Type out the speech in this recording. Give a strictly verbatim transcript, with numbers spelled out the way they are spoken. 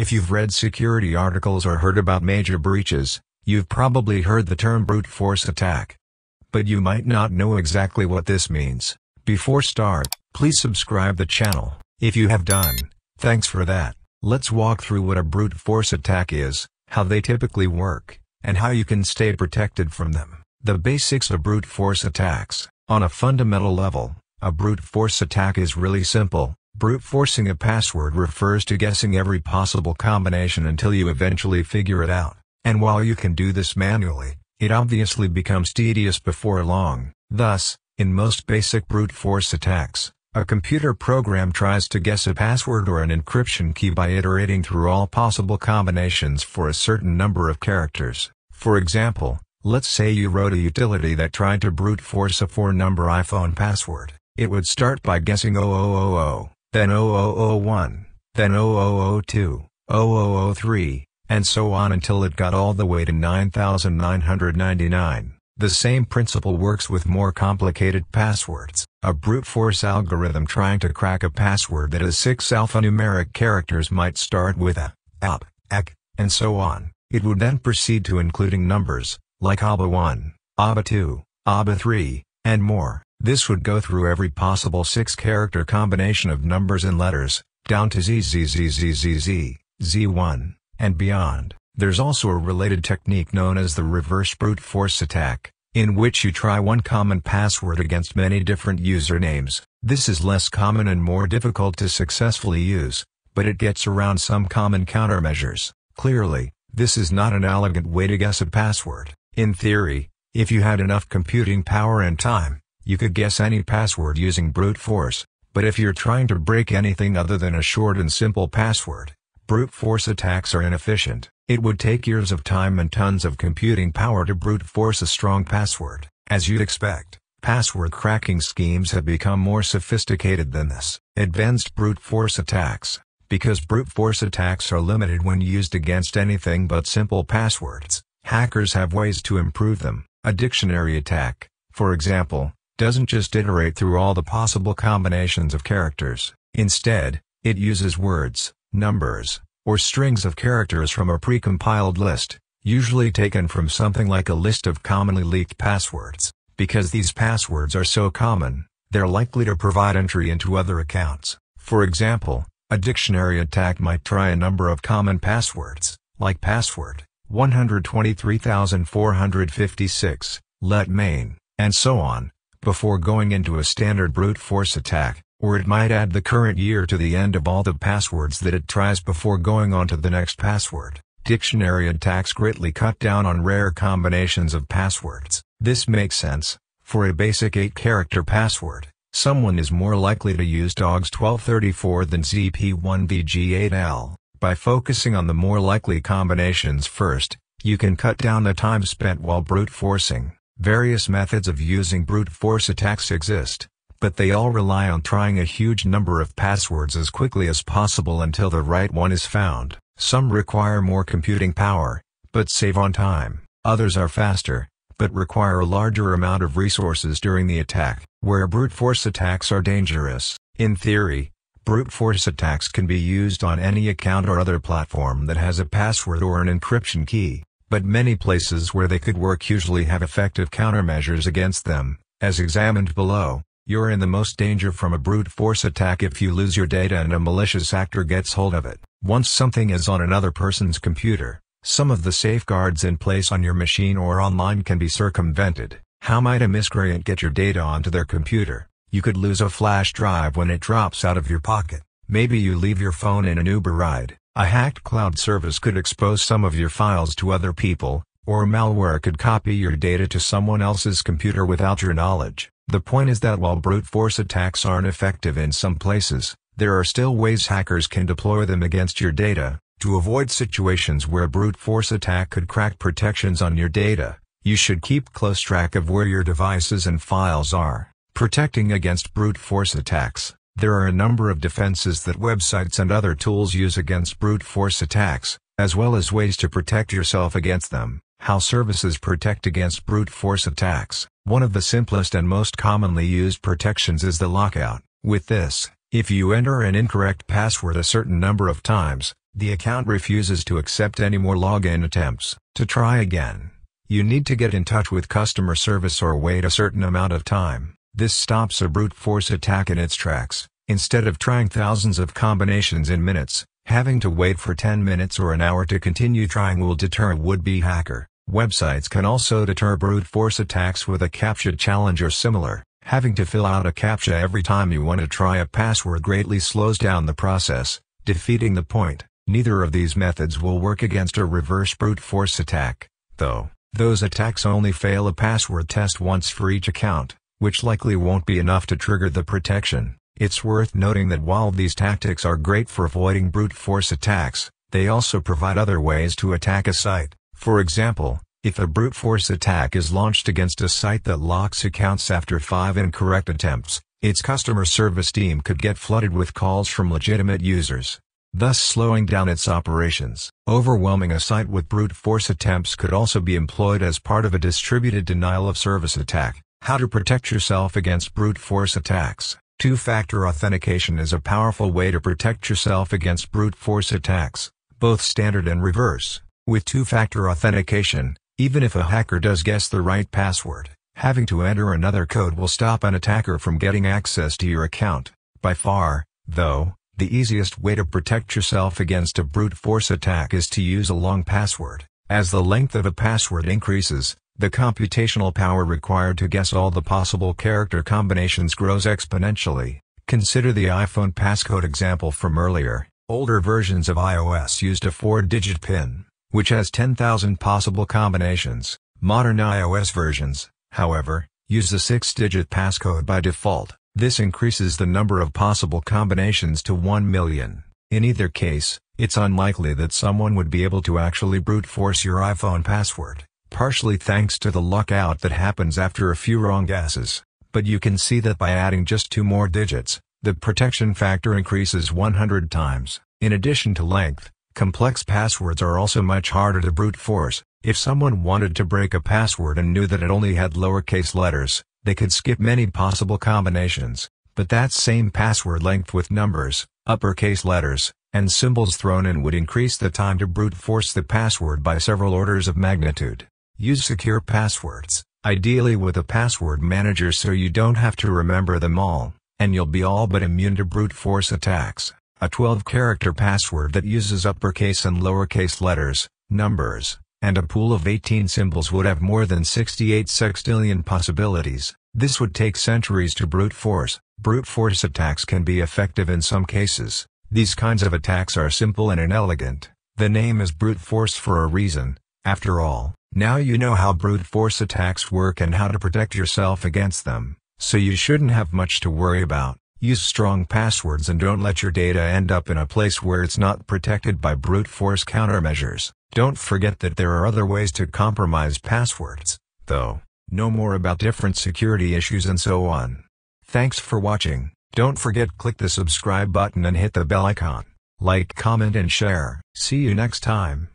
If you've read security articles or heard about major breaches, you've probably heard the term brute force attack. But you might not know exactly what this means. Before start, please subscribe the channel, if you have done, thanks for that. Let's walk through what a brute force attack is, how they typically work, and how you can stay protected from them. The basics of brute force attacks. On a fundamental level, a brute force attack is really simple. Brute forcing a password refers to guessing every possible combination until you eventually figure it out. And while you can do this manually, it obviously becomes tedious before long. Thus, in most basic brute force attacks, a computer program tries to guess a password or an encryption key by iterating through all possible combinations for a certain number of characters. For example, let's say you wrote a utility that tried to brute force a four-number iPhone password. It would start by guessing zero zero zero, then zero zero zero one, then zero zero zero two, zero zero zero three, and so on until it got all the way to nine thousand nine hundred ninety-nine. The same principle works with more complicated passwords. A brute force algorithm trying to crack a password that has six alphanumeric characters might start with a, alp, ek, and so on. It would then proceed to including numbers, like A B B A one, A B B A two, A B B A three, and more. This would go through every possible six-character combination of numbers and letters, down to Z Z Z Z Z Z, Z one, and beyond. There's also a related technique known as the reverse brute force attack, in which you try one common password against many different usernames. This is less common and more difficult to successfully use, but it gets around some common countermeasures. Clearly, this is not an elegant way to guess a password. In theory, if you had enough computing power and time, you could guess any password using brute force, but if you're trying to break anything other than a short and simple password, brute force attacks are inefficient. It would take years of time and tons of computing power to brute force a strong password. As you'd expect, password cracking schemes have become more sophisticated than this. Advanced brute force attacks. Because brute force attacks are limited when used against anything but simple passwords, hackers have ways to improve them. A dictionary attack, for example, doesn't just iterate through all the possible combinations of characters. Instead, it uses words, numbers, or strings of characters from a precompiled list, usually taken from something like a list of commonly leaked passwords. Because these passwords are so common, they're likely to provide entry into other accounts. For example, a dictionary attack might try a number of common passwords, like password, one two three four five six, let main, and so on, before going into a standard brute force attack. Or it might add the current year to the end of all the passwords that it tries before going on to the next password. Dictionary attacks greatly cut down on rare combinations of passwords. This makes sense. For a basic eight-character password, someone is more likely to use dogs twelve thirty-four than Z P one V G eight L. By focusing on the more likely combinations first, you can cut down the time spent while brute forcing. Various methods of using brute force attacks exist, but they all rely on trying a huge number of passwords as quickly as possible until the right one is found. Some require more computing power, but save on time. Others are faster, but require a larger amount of resources during the attack. Where brute force attacks are dangerous. In theory, brute force attacks can be used on any account or other platform that has a password or an encryption key, but many places where they could work usually have effective countermeasures against them, as examined below. You're in the most danger from a brute force attack if you lose your data and a malicious actor gets hold of it. Once something is on another person's computer, some of the safeguards in place on your machine or online can be circumvented. How might a miscreant get your data onto their computer? You could lose a flash drive when it drops out of your pocket. Maybe you leave your phone in an Uber ride. A hacked cloud service could expose some of your files to other people, or malware could copy your data to someone else's computer without your knowledge. The point is that while brute force attacks aren't effective in some places, there are still ways hackers can deploy them against your data. To avoid situations where a brute force attack could crack protections on your data, you should keep close track of where your devices and files are. Protecting against brute force attacks. There are a number of defenses that websites and other tools use against brute force attacks, as well as ways to protect yourself against them. How services protect against brute force attacks. One of the simplest and most commonly used protections is the lockout. With this, if you enter an incorrect password a certain number of times, The account refuses to accept any more login attempts. To try again, you need to get in touch with customer service or wait a certain amount of time. This stops a brute force attack in its tracks. Instead of trying thousands of combinations in minutes, having to wait for ten minutes or an hour to continue trying will deter a would-be hacker. Websites can also deter brute force attacks with a CAPTCHA challenge or similar. Having to fill out a CAPTCHA every time you want to try a password greatly slows down the process, defeating the point. Neither of these methods will work against a reverse brute force attack, though. Those attacks only fail a password test once for each account, which likely won't be enough to trigger the protection. It's worth noting that while these tactics are great for avoiding brute force attacks, they also provide other ways to attack a site. For example, if a brute force attack is launched against a site that locks accounts after five incorrect attempts, its customer service team could get flooded with calls from legitimate users, thus slowing down its operations. Overwhelming a site with brute force attempts could also be employed as part of a distributed denial of service attack. How to protect yourself against brute force attacks. Two-factor authentication is a powerful way to protect yourself against brute force attacks, both standard and reverse. With two-factor authentication, even if a hacker does guess the right password, having to enter another code will stop an attacker from getting access to your account. By far, though, the easiest way to protect yourself against a brute force attack is to use a long password. As the length of a password increases, the computational power required to guess all the possible character combinations grows exponentially. Consider the iPhone passcode example from earlier. Older versions of iOS used a four-digit PIN, which has ten thousand possible combinations. Modern iOS versions, however, use a six-digit passcode by default. This increases the number of possible combinations to one million. In either case, it's unlikely that someone would be able to actually brute force your iPhone password, partially thanks to the lockout that happens after a few wrong guesses. But you can see that by adding just two more digits, the protection factor increases one hundred times. In addition to length, complex passwords are also much harder to brute force. If someone wanted to break a password and knew that it only had lowercase letters, they could skip many possible combinations, but that same password length with numbers, uppercase letters, and symbols thrown in would increase the time to brute force the password by several orders of magnitude. Use secure passwords, ideally with a password manager so you don't have to remember them all, and you'll be all but immune to brute force attacks. A twelve-character password that uses uppercase and lowercase letters, numbers, and a pool of eighteen symbols would have more than sixty-eight sextillion possibilities. This would take centuries to brute force. Brute force attacks can be effective in some cases. These kinds of attacks are simple and inelegant. The name is brute force for a reason, after all. Now you know how brute force attacks work and how to protect yourself against them, so you shouldn't have much to worry about. Use strong passwords and don't let your data end up in a place where it's not protected by brute force countermeasures. Don't forget that there are other ways to compromise passwords, though. Know more about different security issues and so on. Thanks for watching. Don't forget click the subscribe button and hit the bell icon. Like, comment and share. See you next time.